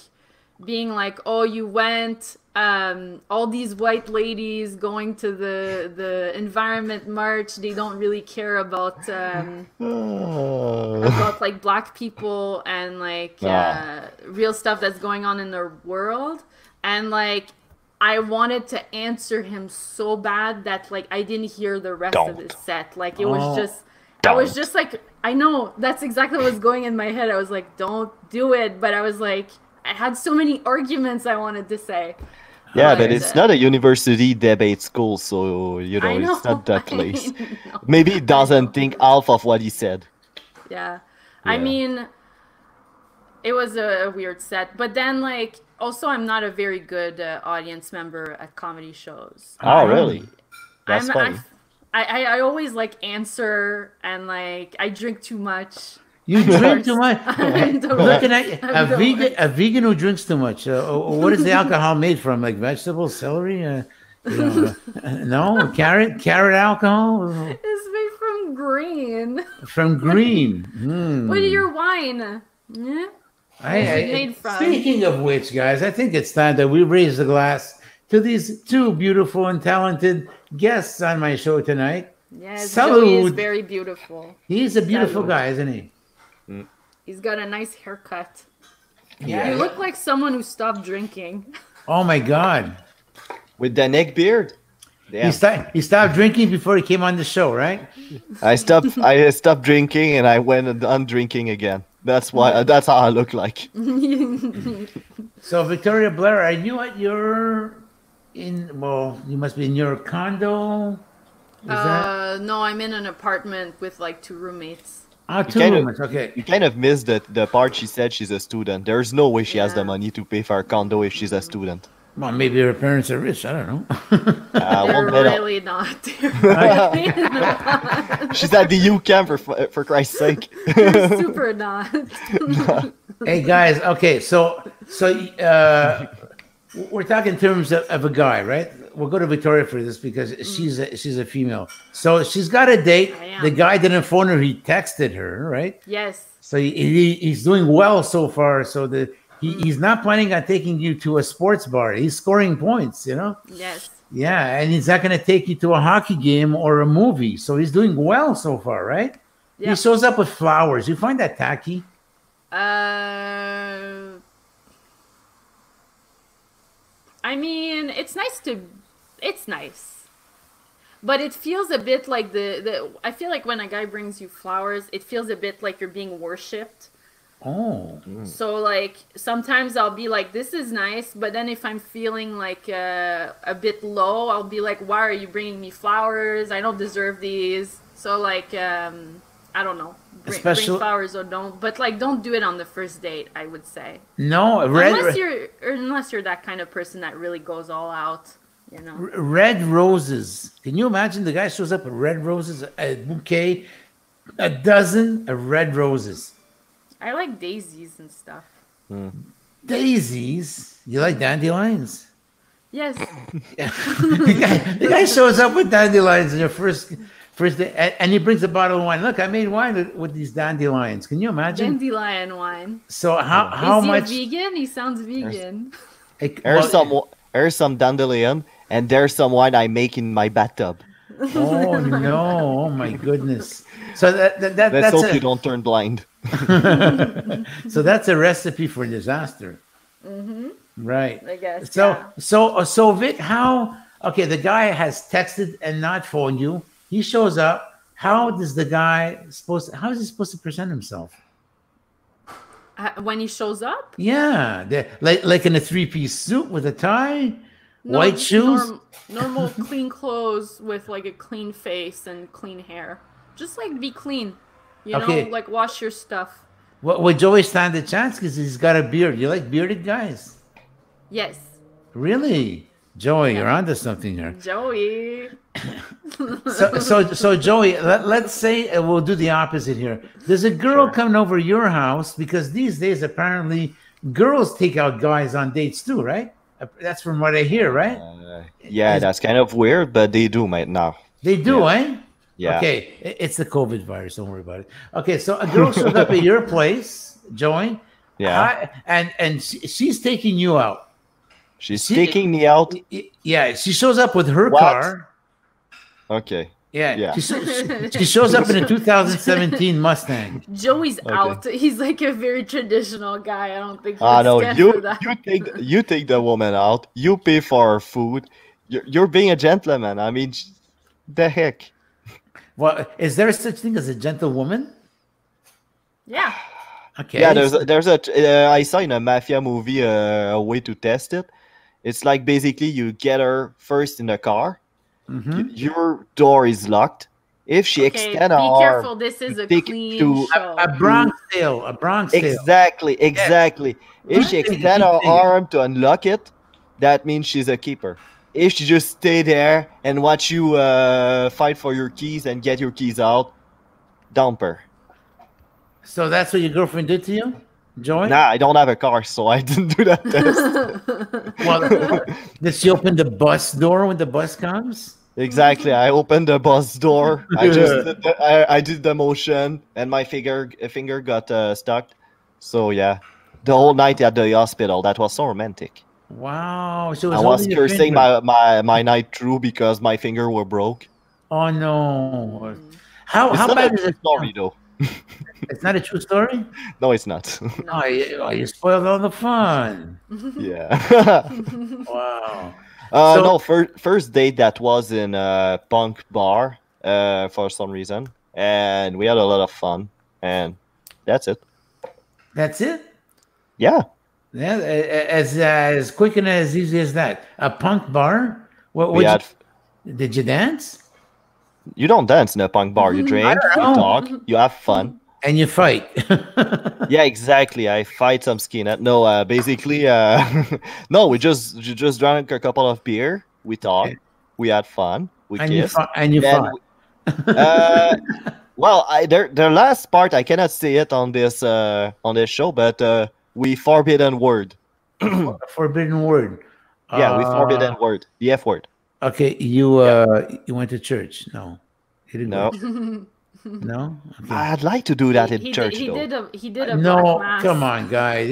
being like, oh, you went, all these white ladies going to the environment march, they don't really care about about like Black people and like real stuff that's going on in their world. And like I wanted to answer him so bad that like I didn't hear the rest of his set. Like it was just I was just like, I know that's exactly what was going in my head. I was like, don't do it, but I was like, I had so many arguments I wanted to say. Yeah, but it's not a university debate school, so, you know, it's not that place. Maybe it doesn't think half of what he said. Yeah. I mean, it was a weird set. But then, like, also, I'm not a very good audience member at comedy shows. Oh, really? That's funny. I always, like, answer, and, like, I drink too much. You drink too much. Looking at a vegan who drinks too much. What is the alcohol made from? Like vegetables, celery? You know, no, carrot alcohol. It's made from green. From green. Mm. What is your wine? Yeah. Speaking of which, guys, I think it's time that we raise the glass to these two beautiful and talented guests on my show tonight. Yes, Joey is very beautiful. He's a beautiful guy, isn't he? He's got a nice haircut. Yeah. You look like someone who stopped drinking. Oh my God. With the neck beard. Yeah. He stopped drinking before he came on the show, right? I stopped drinking and I went on drinking again. That's why that's how I look like. So Victoria Blair, are you at your you must be in your condo? No, I'm in an apartment with like two roommates. You kind of missed the part she said she's a student. There's no way she has the money to pay for a condo if she's a student. Well, maybe her parents are rich. I don't know. They're really not. She's at the UCAM for Christ's sake. They're super not. Hey, guys. Okay, so we're talking in terms of a guy, right? We'll go to Victoria for this because she's a female. So she's got a date. The guy didn't phone her. He texted her, right? Yes. So he's doing well so far. So the He's not planning on taking you to a sports bar. He's scoring points, you know? Yes. Yeah, and he's not going to take you to a hockey game or a movie. So he's doing well so far, right? Yeah. He shows up with flowers. You find that tacky? I mean, it's nice to... It's nice. But it feels a bit like I feel like when a guy brings you flowers, it feels a bit like you're being worshipped. Oh. So like sometimes I'll be like, this is nice, but then if I'm feeling like a bit low, I'll be like, why are you bringing me flowers? I don't deserve these. So like I don't know, bring flowers or don't, but like don't do it on the first date, I would say. No, unless you're that kind of person that really goes all out, you know. Red roses. Can you imagine the guy shows up with red roses, a bouquet, a dozen of red roses? I like daisies and stuff. Mm. Daisies? You like dandelions? Yes. The guy shows up with dandelions in your first day, and he brings a bottle of wine. Look, I made wine with these dandelions. Can you imagine? Dandelion wine. So how much? Is he vegan? He sounds vegan. There's some dandelion, and there's some wine I make in my bathtub. Oh no! Oh my goodness! So let's hope you don't turn blind. So that's a recipe for disaster, right? I guess. So yeah. so Vic, how? Okay, the guy has texted and not phoned you. He shows up. How is he supposed to present himself? When he shows up? Yeah, like in a three-piece suit with a tie. No, white shoes, normal clean clothes with like a clean face and clean hair. Just like be clean, you know, like wash your stuff. Well, would Joey stand a chance because he's got a beard? You like bearded guys? Yes. Really, Joey, you're onto something here. Joey. so Joey, let's say we'll do the opposite here. There's a girl coming over your house because these days apparently girls take out guys on dates too, right? That's from what I hear, right? Yeah, that's kind of weird, but they do right now. They do, eh? Yeah. Okay, it's the COVID virus. Don't worry about it. Okay, so a girl showed up at your place, Joey. Yeah. And she's taking you out. She's taking me out? Yeah, she shows up with her car. Okay. Yeah. She shows up in a 2017 Mustang. Joey's out. He's like a very traditional guy. I don't think. No, you take the woman out. You pay for her food. You're being a gentleman. I mean, the heck. Well, is there such thing as a gentlewoman? Yeah. Okay. Yeah, there's a I saw in a mafia movie a way to test it. It's like basically you get her first in the car. Your door is locked. If she extends our careful, this is a clean show. A Bronx Tale. A Bronx Tale. Exactly. Yes. If she extends her arm to unlock it, that means she's a keeper. If she just stay there and watch you fight for your keys and get your keys out, dump her. So that's what your girlfriend did to you? Joey? Nah, I don't have a car, so I didn't do that test. Well, did she open the bus door when the bus comes? Exactly. I opened the bus door. I just did the motion, and my finger got stuck. So yeah, the whole night at the hospital. That was so romantic. Wow. So I was cursing my night through because my finger were broke. Oh no! How bad is the story though? It's not a true story? No, it's not. No, you spoiled all the fun. Yeah. Wow. No, first date that was in a punk bar for some reason. And we had a lot of fun. And that's it. That's it? Yeah. Yeah, as quick and as easy as that. A punk bar? Did you dance? You don't dance in a punk bar. You drink, you talk, you have fun. And you fight. Yeah, exactly. I fight some skinhead. No, basically, no. We just drank a couple of beer. We talked. We had fun. We kissed. And you fought. Well, the last part I cannot say it on this show, but we forbidden word. Forbidden word. Yeah, we forbidden word. The F word. Okay, you went to church? No, you didn't. No. No, okay. I'd like to do that in church. He did a no. Mass. Come on, guys.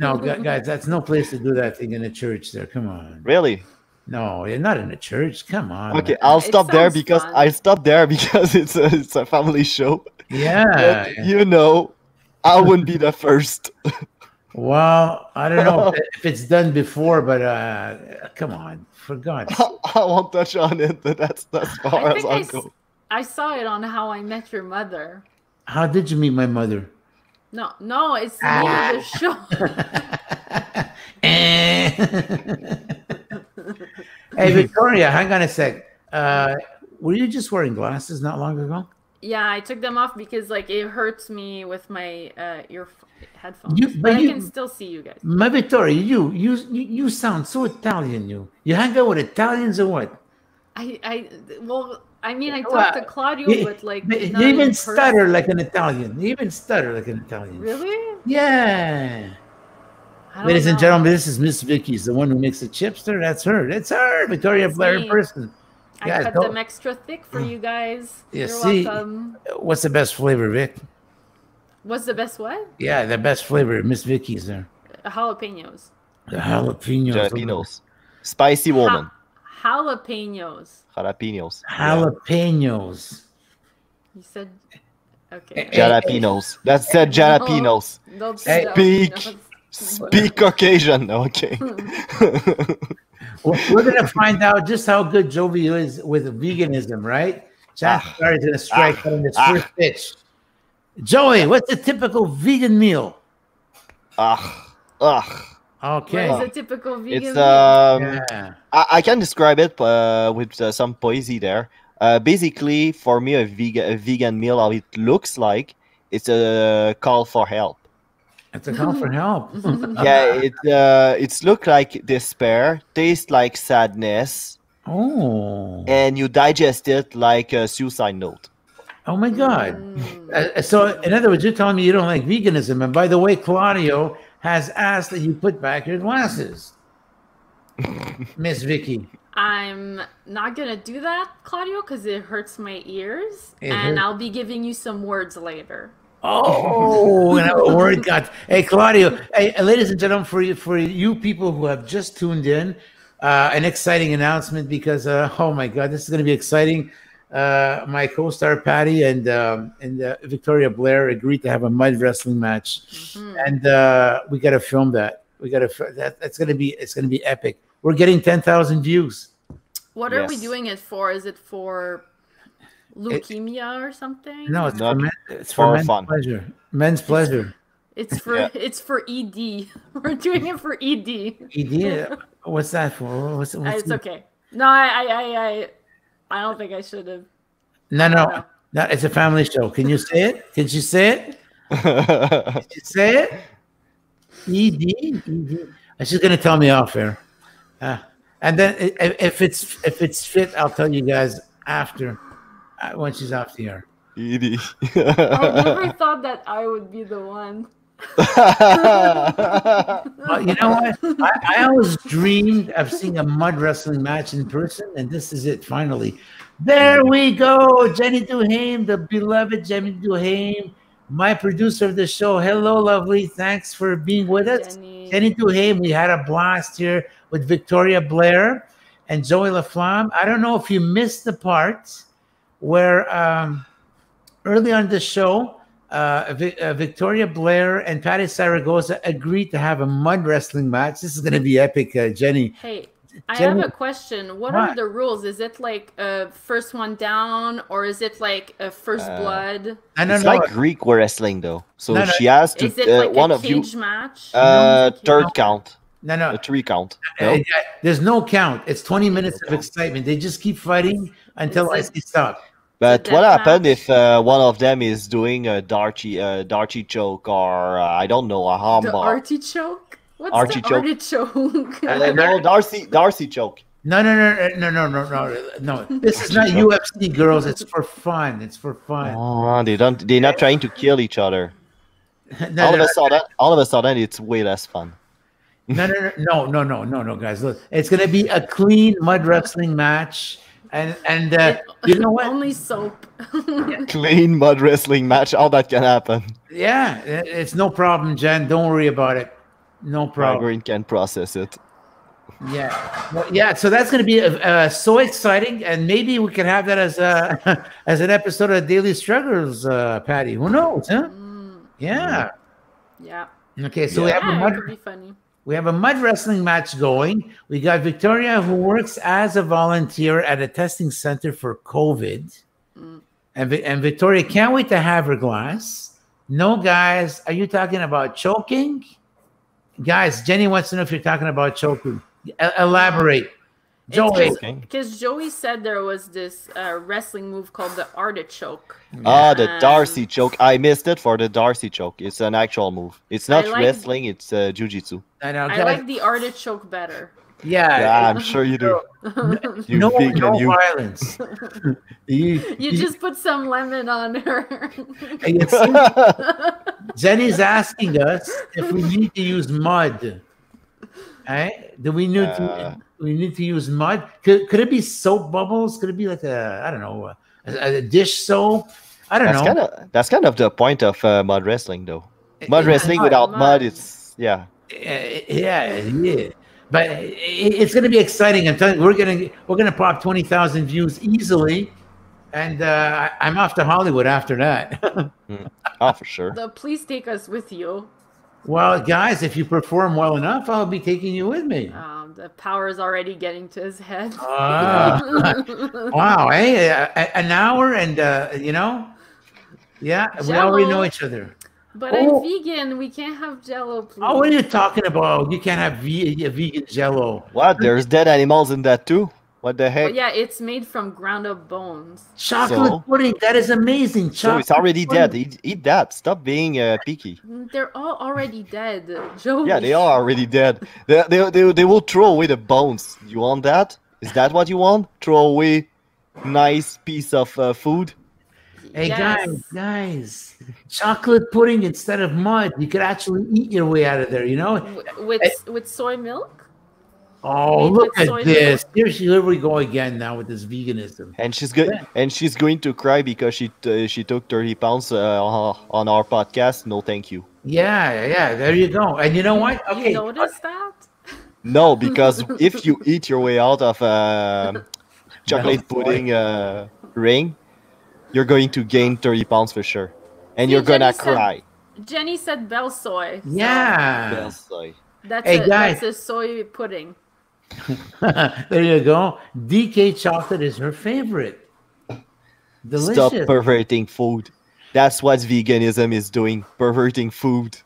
No, guys, that's no place to do that thing in a church. There, come on. Really? No, you're not in a church. Come on. Okay, I'll stop there because fun. I stopped there because it's a family show. Yeah, but, you know, I wouldn't be the first. Well, I don't know if it's done before, but come on, for God. I won't touch on it, but that's far as I'll go. I saw it on How I Met Your Mother. How did you meet my mother? No, it's the name of the show. Hey, Victoria, hang on a sec. Were you just wearing glasses not long ago? Yeah, I took them off because like it hurts me with my ear headphones. But I can still see you guys. Ma Vittoria, you sound so Italian. You hang out with Italians or what? I talked to Claudio, but like you even stutter like an Italian. You even stutter like an Italian. Really? Yeah. Ladies and gentlemen, this is Miss Vicky's, the one who makes the chipster. That's her. That's her, Victoria Blair in person. I cut them extra thick for you guys. You're welcome. What's the best flavor, Vic? What's the best what? Yeah, the best flavor. Miss Vicky's there. Jalapenos. The jalapenos. Jalapenos. Spicy woman. Jalapenos. Jalapenos. Jalapenos. You said, okay. Jalapenos. That said jalapenos. No, speak Caucasian. Okay. We're going to find out just how good Jovi is with veganism, right? Jack is going to strike on his first pitch. Joey, what's a typical vegan meal? Okay. What is a typical vegan meal? I can describe it with some poesy there. Basically, for me, a vegan meal, how it looks like, it's a call for help. It's a call for help. Yeah, it's look like despair, taste like sadness. Oh. And you digest it like a suicide note. Oh my God. So in other words, you're telling me you don't like veganism. And by the way, Claudio has asked that you put back your glasses. Miss Vicky. I'm not going to do that, Claudio, because it hurts my ears. I'll be giving you some words later. Oh, and a word got. Hey, Claudio. Hey, ladies and gentlemen, for you people who have just tuned in, an exciting announcement because oh my God, this is going to be exciting. My co-star Patty and Victoria Blair agreed to have a mud wrestling match, and we got to film that. We got to that's going to be epic. We're getting 10,000 views. What are we doing it for? Is it for leukemia or something? No, it's for men's pleasure. Men's pleasure. It's for ED. We're doing it for ED. ED? What's that for? It's okay. No, I don't think I should have. No. It's a family show. Can you say it? Can you say it? Can you say it? ED. She's gonna tell me off air. And then if it's fit, I'll tell you guys after. When she's off the air. Edie. I never thought that I would be the one. Well, you know what? I always dreamed of seeing a mud wrestling match in person, and this is it, finally. There we go. Jenny DuHaime, the beloved Jenny DuHaime, my producer of the show. Hello, lovely. Thanks for being with us. Jenny DuHaime, we had a blast here with Victoria Blair and Joey Laflamme. I don't know if you missed the part where early on the show, Victoria Blair and Patty Saragossa agreed to have a mud wrestling match. This is going to be epic, Jenny. Hey, Jenny, I have a question. What are the rules? Is it like first one down, or is it like a first blood? I don't know. Like Greek wrestling, though. So she has to. Is it like one a cage match? Third count. No. A 3 count. No? There's no count. It's 20 minutes of excitement. They just keep fighting until I see stop. But what happens if one of them is doing a darty choke or I don't know, a armbar? The artichoke? What's artichoke? No, Darcy choke. No. This is not UFC, girls. It's for fun. It's for fun. Oh, they're not trying to kill each other. All of a sudden, it's way less fun. No, guys. Look, it's going to be a clean mud wrestling match. And you know what? Only soap. Clean mud wrestling match. All that can happen. Yeah, it's no problem, Jen. Don't worry about it. No problem. My brain can process it. Yeah, well, yeah. So that's going to be so exciting, and maybe we can have that as a as an episode of Daily Struggles, Patty. Who knows? Huh? Yeah. Yeah. Okay, so we have a mud wrestling match going. We got Victoria, who works as a volunteer at a testing center for COVID, and Victoria can't wait to have her glass. No, guys, are you talking about choking? Guys, Jenny wants to know if you're talking about choking. Elaborate, Joey. Because Joey said there was this wrestling move called the artichoke. Ah, the Darcy choke. I missed it for the Darcy choke. It's an actual move. It's not wrestling. It's jujitsu. I like the artichoke better. Yeah, yeah, I'm sure you do. No violence. You just put some lemon on her. Jenny's asking us if we need to use mud. Right? Do we need to? We need to use mud. Could it be soap bubbles? Could it be like a, I don't know, a dish soap? I don't know. That's kind of the point of mud wrestling, though. Mud wrestling without mud, it's yeah. But it's going to be exciting. I'm telling you, we're going to pop 20,000 views easily, and I'm off to Hollywood after that. Oh, for sure. So please take us with you. Well, guys, if you perform well enough, I'll be taking you with me. The power is already getting to his head. Wow, hey, an hour, and you know, yeah, Jello. We already know each other. But I'm vegan. We can't have Jello, please. Oh, what are you talking about? You can't have vegan Jello. What? There's dead animals in that too. What the heck? But yeah, it's made from ground up bones. Chocolate pudding. That is amazing. So it's already dead. Eat that. Stop being picky. They're all already dead, Joey. Yeah, they are already dead. They will throw away the bones. You want that? Is that what you want? Throw away nice piece of food. Hey, guys, chocolate pudding instead of mud. You could actually eat your way out of there, you know? With soy milk? Oh, look at this. Here we go again now with this veganism. And she's good. Yeah. And she's going to cry because she took 30 pounds on our podcast. No, thank you. Yeah, there you go. And you know what? Okay. You noticed that? No, because if you eat your way out of chocolate pudding ring, you're going to gain 30 pounds for sure. And you're going to cry. Jenny said bell soy. So yeah. Bell soy. That's a soy pudding. There you go. DK chocolate is her favorite. Delicious. Stop perverting food. That's what veganism is doing. Perverting food.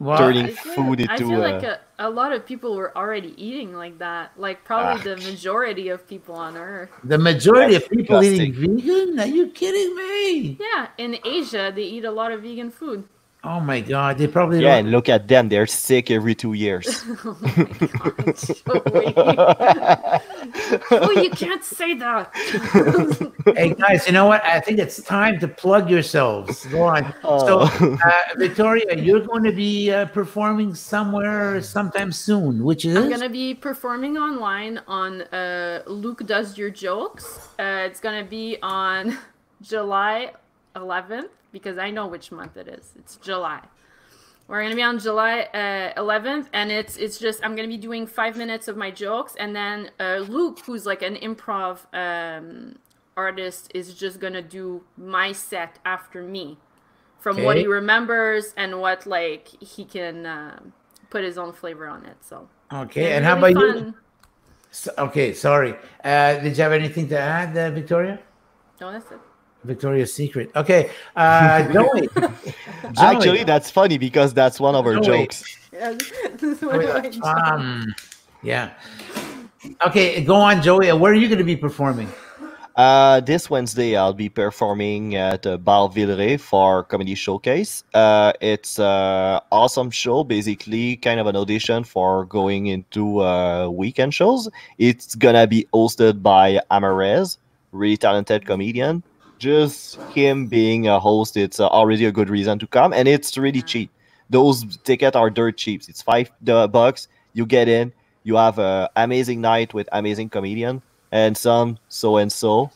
Wow. Turning food into... I feel like a lot of people were already eating like that. Like probably the majority of people on Earth. The majority of people eating vegan? Are you kidding me? Yeah, in Asia, they eat a lot of vegan food. Oh my God, they probably... Yeah, and look at them. They're sick every 2 years. Oh my God, Joey. Oh, you can't say that. Hey guys, you know what? I think it's time to plug yourselves. Go on. Oh. So, Victoria, you're going to be performing somewhere sometime soon, which is? I'm going to be performing online on Luke Does Your Jokes. It's going to be on July 11th, because I know which month it is. It's July. We're going to be on July 11th, and it's just, I'm going to be doing 5 minutes of my jokes, and then Luke, who's like an improv artist, is just going to do my set after me from what he remembers and what like he can put his own flavor on it. So okay, and really how about you? So, okay, sorry. Did you have anything to add, Victoria? No, that's it. Victoria's Secret. Okay, Joey. Actually, that's funny because that's one of our jokes. Yeah, yeah. Okay, go on, Joey. Where are you going to be performing? This Wednesday, I'll be performing at Bar-Villeray for Comedy Showcase. It's an awesome show, basically kind of an audition for going into weekend shows. It's going to be hosted by Amarez, really talented comedian. Just him being a host, it's already a good reason to come, and it's really cheap. Those tickets are dirt cheap. It's $5. You get in. You have an amazing night with amazing comedian. and some so-and-so.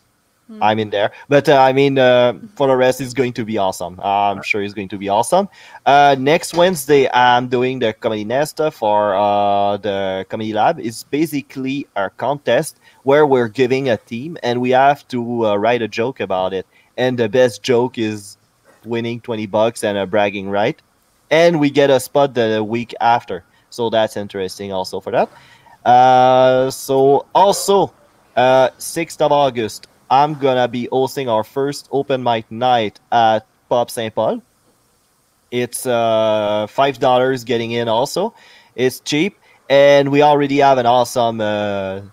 I'm in there. But I mean, for the rest, it's going to be awesome. I'm sure it's going to be awesome. Next Wednesday, I'm doing the Comedy Nest for the Comedy Lab. It's basically a contest where we're giving a theme and we have to write a joke about it. And the best joke is winning $20 and a bragging right. And we get a spot the week after. So that's interesting also for that. So also, 6th of August, I'm going to be hosting our first open mic night at Pub St. Paul. It's $5 getting in also. It's cheap. And we already have an awesome lineup.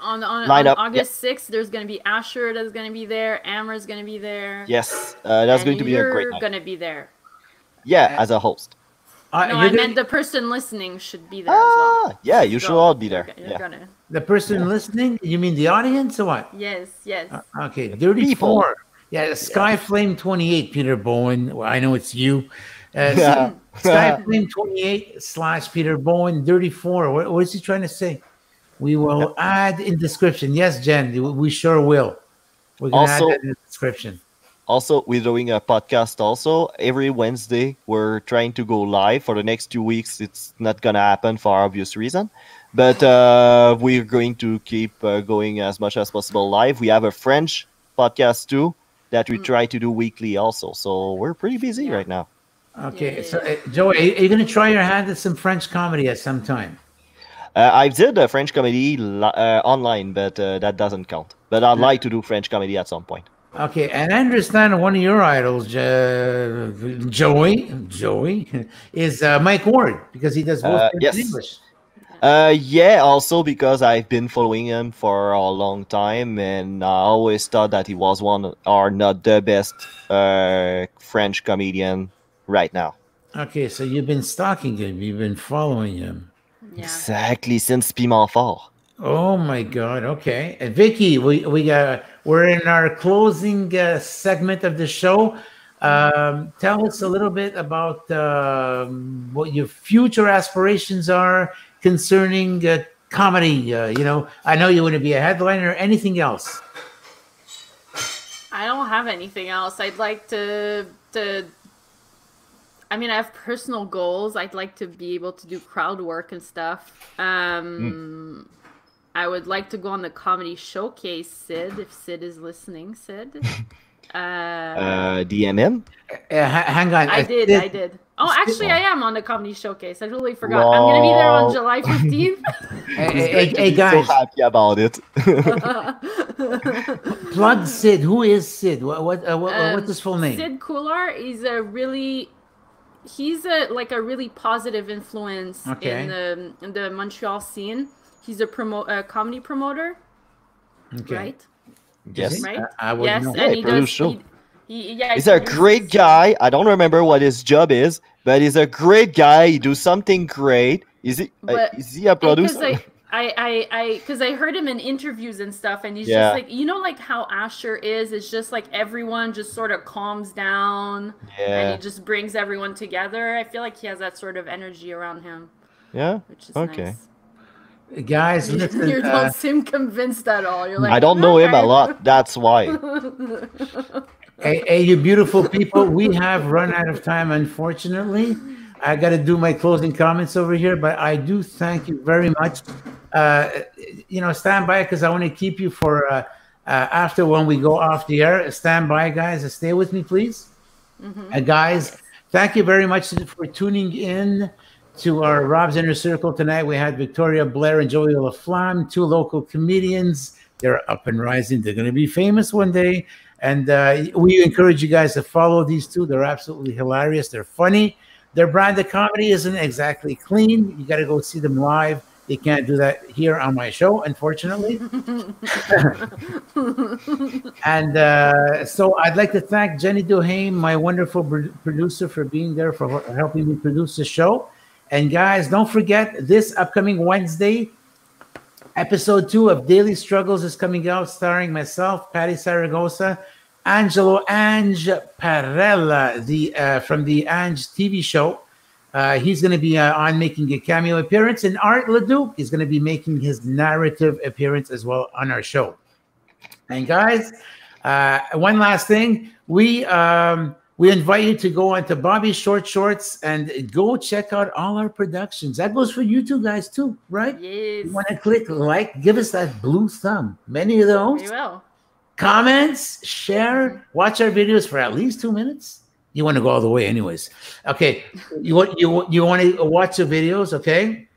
On August 6th, there's going to be Asher that's going to be there. Ammer's going to be there. Yes, that's going to be a great night. You're going to be there. Yeah, as a host. No, I meant the person listening should be there as well. Yeah, you should all be there. Okay, the person listening? You mean the audience or what? Yes, yes. Okay, Dirty Four. Yeah, Skyflame28, Peter Bowen. Well, I know it's you. So Skyflame28 / Peter Bowen, Dirty Four. What is he trying to say? We will add in description. Yes, Jen, we sure will. We're going to add that in the description. Also, we're doing a podcast also. Every Wednesday, we're trying to go live. For the next 2 weeks, it's not going to happen for obvious reason. But we're going to keep going as much as possible live. We have a French podcast too that we try to do weekly also. So we're pretty busy right now. Okay. So, Joey, are you going to try your hand at some French comedy at some time? I did a French comedy online, but that doesn't count. But I'd like to do French comedy at some point. Okay, and I understand one of your idols, Joey, is Mike Ward, because he does both in English. Also because I've been following him for a long time, and I always thought that he was one or not the best French comedian right now. Okay, so you've been stalking him, you've been following him. Yeah. Exactly, since Piment Fort. Oh my God! Okay, and Vicky, we're in our closing segment of the show. Tell us a little bit about what your future aspirations are concerning comedy. You know, I know you want to be a headliner. Anything else? I don't have anything else. I'd like to. I mean, I have personal goals. I'd like to be able to do crowd work and stuff. I would like to go on the Comedy Showcase, Sid, if Sid is listening, Sid. DMM? Hang on. I did. Oh, actually, I am on the Comedy Showcase. I totally forgot. Wow. I'm going to be there on July 15th. hey, guys. I'm so happy about it. Plug Sid. Who is Sid? What's his full name? Sid Koular is a really... He's a really positive influence in the Montreal scene. He's a comedy promoter, right? Yes, right. He's a great guy. I don't remember what his job is, but he's a great guy. He does something great. Is he a producer? Because I heard him in interviews and stuff, and he's just like, you know, like how Asher is. It's just like everyone just sort of calms down, and he just brings everyone together. I feel like he has that sort of energy around him. Yeah, which is nice. Guys, listen, you don't seem convinced at all. You're like, I don't know him a lot. That's why. Hey, you beautiful people. We have run out of time, unfortunately. I got to do my closing comments over here, but I do thank you very much. Stand by because I want to keep you for after when we go off the air. Stand by, guys. Stay with me, please. Guys, thank you very much for tuning in to our Rob's Inner Circle tonight. We had Victoria Blair and Joey Laflamme, two local comedians. They're up and rising. They're going to be famous one day. And we encourage you guys to follow these two. They're absolutely hilarious. They're funny. Their brand of comedy isn't exactly clean. You got to go see them live. They can't do that here on my show, unfortunately. And so I'd like to thank Jenny DuHaime, my wonderful producer, for being there, for helping me produce the show. And guys, don't forget, this upcoming Wednesday, episode 2 of Daily Struggles is coming out, starring myself, Patty Saragossa, Ange Parella from the Ange TV show, He's going to be on making a cameo appearance, and Art LeDuc is going to be making his narrative appearance as well on our show. And guys, one last thing, we invite you to go onto Bobby Short Shorts and go check out all our productions. That goes for you two guys too, right? Yes. You want to click like, give us that blue thumb. Many of those. We will. Comments, share, watch our videos for at least 2 minutes. You want to go all the way anyways. Okay. You want to watch the videos, okay?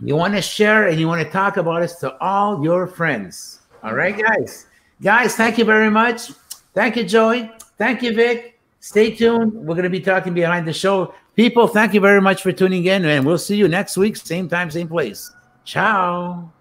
You want to share and you want to talk about us to all your friends. All right, guys. Guys, thank you very much. Thank you, Joey. Thank you, Vic. Stay tuned. We're going to be talking behind the show. People, thank you very much for tuning in, and we'll see you next week, same time, same place. Ciao.